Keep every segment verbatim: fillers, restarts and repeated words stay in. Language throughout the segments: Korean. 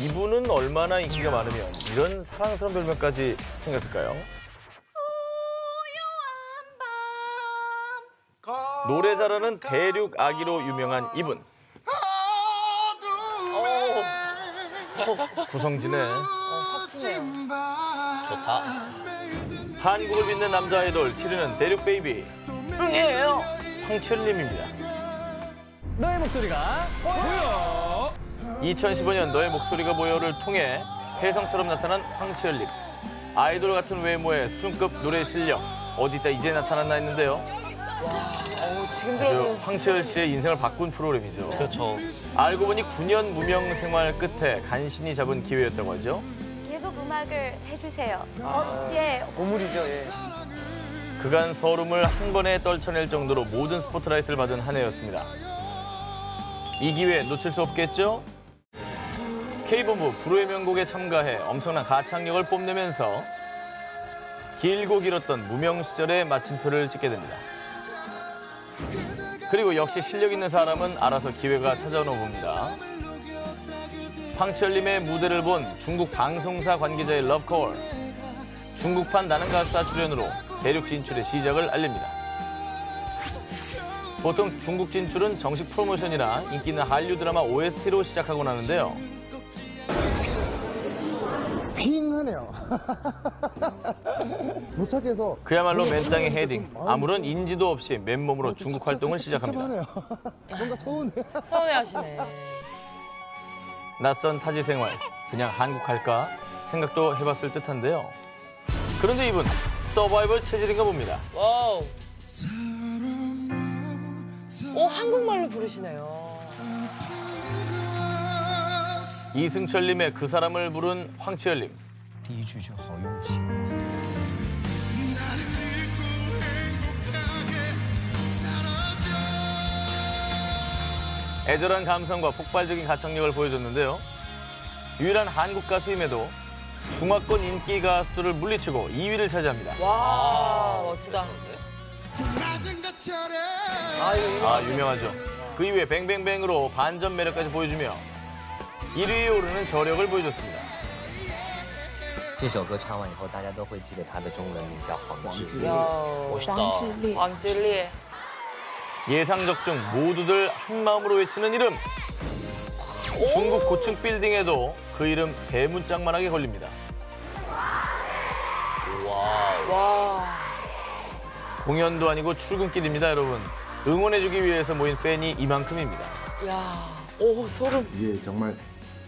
이분은 얼마나 인기가 많으면 이런 사랑스러운 별명까지 생겼을까요? 노래 잘하는 대륙 아기로 유명한 이분. 구성진의 좋다. 한국을 빛낸 남자 아이돌 칠 위는 대륙 베이비. 응해요. 황치열님입니다. 너의 목소리가 보여. 이천십오 년 너의 목소리가 보여를 통해 혜성처럼 나타난 황치열님. 아이돌 같은 외모에 수준급 노래 실력. 어디 있다 이제 나타났나 했는데요. 지금 들어도 황치열 씨의 인생을 바꾼 프로그램이죠. 그렇죠. 알고 보니 구 년 무명 생활 끝에 간신히 잡은 기회였다고 하죠. 계속 음악을 해주세요. 아, 예. 보물이죠. 예. 그간 서름을 한 번에 떨쳐낼 정도로 모든 스포트라이트를 받은 한 해였습니다. 이 기회 놓칠 수 없겠죠? K본부 불후의 명곡에 참가해 엄청난 가창력을 뽐내면서 길고 길었던 무명 시절의 마침표를 찍게 됩니다. 그리고 역시 실력 있는 사람은 알아서 기회가 찾아오는 겁니다. 황치열님의 무대를 본 중국 방송사 관계자의 러브콜. 중국판 나는 가수다 출연으로 대륙 진출의 시작을 알립니다. 보통 중국 진출은 정식 프로모션이나 인기 있는 한류 드라마 오에스티로 시작하곤 하는데요. 휑하네요. 도착해서 그야말로 맨땅에 헤딩. 아무런 인지도 없이 맨몸으로 중국 활동을 시작합니다. 뭔가 서운해. 서운해하시네. 낯선 타지 생활, 그냥 한국 할까 생각도 해봤을 듯한데요. 그런데 이분 서바이벌 체질인가 봅니다. 와우. 오, 한국말로 부르시네요. 이승철님의 그 사람을 부른 황치열님. 이주주 허윤지. 애절한 감성과 폭발적인 가창력을 보여줬는데요. 유일한 한국 가수임에도 중화권 인기 가수들을 물리치고 이 위를 차지합니다. 와, 멋지다. 아, 유명하죠. 그 이후에 뱅뱅뱅으로 반전 매력까지 보여주며 일 위에 오르는 저력을 보여줬습니다. 황치열. 예상적 중 모두들 한마음으로 외치는 이름. 중국 고층 빌딩에도 그 이름 대문짝만하게 걸립니다. 와. 공연도 아니고 출근길입니다, 여러분. 응원해주기 위해서 모인 팬이 이만큼입니다. 야, 오, 소름. 예, 정말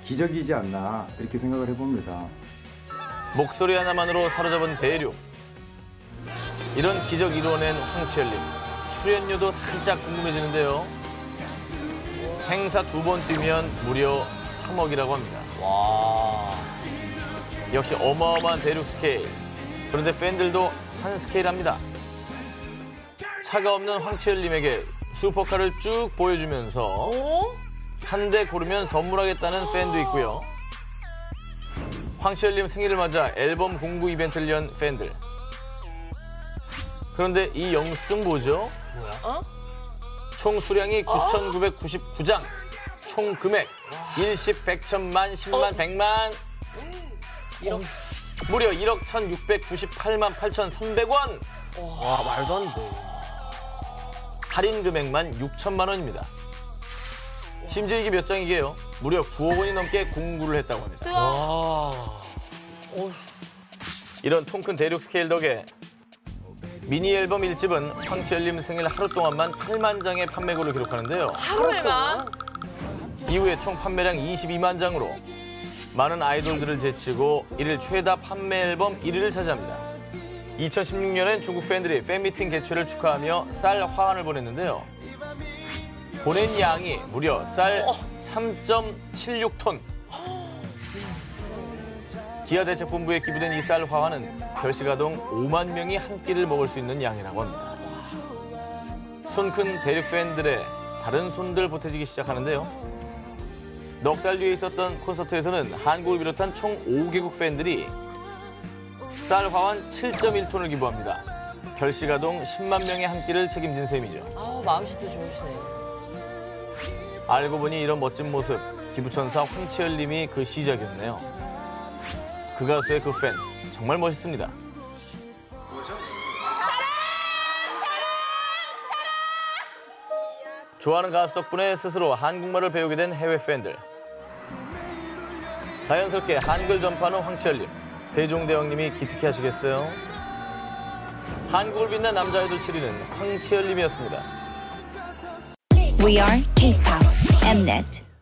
기적이지 않나 이렇게 생각을 해봅니다. 목소리 하나만으로 사로잡은 대륙. 이런 기적 이뤄낸 황치열님. 출연료도 살짝 궁금해지는데요. 행사 두 번 뛰면 무려 삼억이라고 합니다. 와. 역시 어마어마한 대륙 스케일. 그런데 팬들도 한 스케일 합니다. 차가 없는 황치열님에게 슈퍼카를 쭉 보여주면서 한 대 고르면 선물하겠다는 팬도 있고요. 황치열님 생일을 맞아 앨범 공구 이벤트를 연 팬들. 그런데 이 영수증 뭐죠? 뭐야? 어? 총 수량이 어? 구천구백구십구 장. 총 금액 일십, 백, 천만, 십만, 백만. 일억. 무려 일억 천육백구십팔만 팔천삼백 원. 와, 말도 안 돼. 할인 금액만 육천만 원입니다. 심지어 이게 몇 장이게요? 무려 구억 원이 넘게 공구를 했다고 합니다. 와. 이런 통큰 대륙 스케일 덕에 미니 앨범 일 집은 황치열님 생일 하루 동안만 팔만 장의 판매고를 기록하는데요. 하루에만? 이후에 총 판매량 이십이만 장으로 많은 아이돌들을 제치고 일일 최다 판매 앨범 일 위를 차지합니다. 이천십육 년엔 중국 팬들이 팬미팅 개최를 축하하며 쌀 화환을 보냈는데요. 보낸 양이 무려 쌀 삼 점 칠육 톤. 기아대책본부에 기부된 이 쌀 화환은 별시가동 오만 명이 한 끼를 먹을 수 있는 양이라고 합니다. 손 큰 대륙 팬들의 다른 손들 보태지기 시작하는데요. 넉 달 뒤에 있었던 콘서트에서는 한국을 비롯한 총 다섯 개국 팬들이 쌀 화환 칠 점 일 톤을 기부합니다. 별시가동 십만 명의 한 끼를 책임진 셈이죠. 아우, 마음씨도 좋으시네요. 알고 보니 이런 멋진 모습, 기부천사 황치열 님이 그 시작이었네요. 그 가수의 그 팬, 정말 멋있습니다. 뭐죠? 좋아하는 가수 덕분에 스스로 한국말을 배우게 된 해외 팬들. 자연스럽게 한글 전파하는 황치열님, 세종대왕님이 기특해 하시겠어요? 한국을 빛낸 남자애들 치리는 황치열님이었습니다. We are K-팝, Mnet.